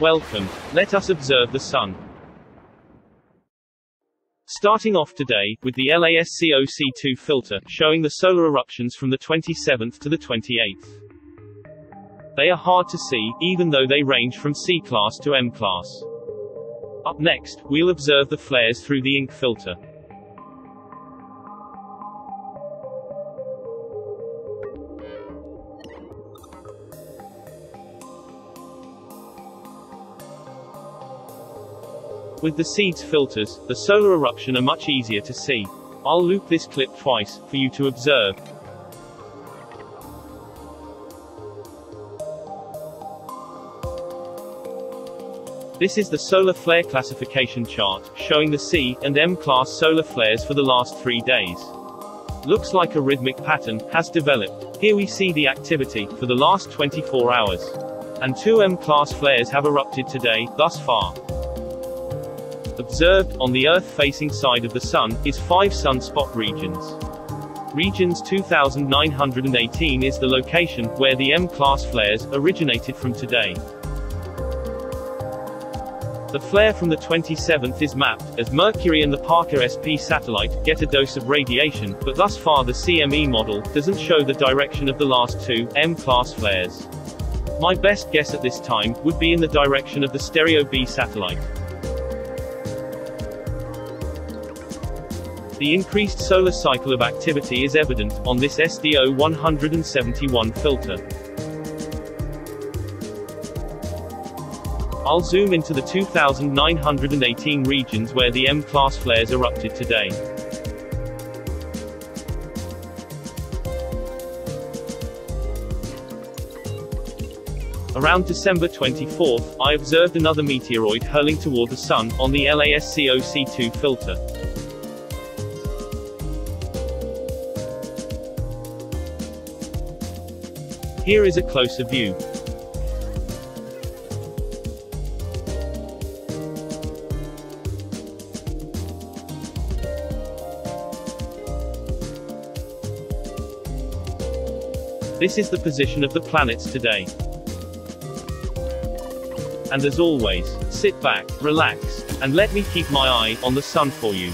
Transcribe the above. Welcome. Let us observe the sun. Starting off today, with the LASCO C2 filter, showing the solar eruptions from the 27th to the 28th. They are hard to see, even though they range from C-class to M-class. Up next, we'll observe the flares through the ink filter. With the seeds filters, the solar eruption are much easier to see. I'll loop this clip twice, for you to observe. This is the solar flare classification chart, showing the C and M class solar flares for the last 3 days. Looks like a rhythmic pattern has developed. Here we see the activity, for the last 24 hours. And 2 M class flares have erupted today, thus far. Observed, on the Earth-facing side of the Sun, is 5 sunspot regions. Regions 2918 is the location, where the M-class flares, originated from today. The flare from the 27th is mapped, as Mercury and the Parker SP satellite, get a dose of radiation, but thus far the CME model, doesn't show the direction of the last 2, M-class flares. My best guess at this time, would be in the direction of the Stereo B satellite. The increased solar cycle of activity is evident, on this SDO 171 filter. I'll zoom into the 2918 regions where the M-class flares erupted today. Around December 24th, I observed another meteoroid hurling toward the Sun, on the LASCO C2 filter. Here is a closer view. This is the position of the planets today. And as always, sit back, relax, and let me keep my eye on the sun for you.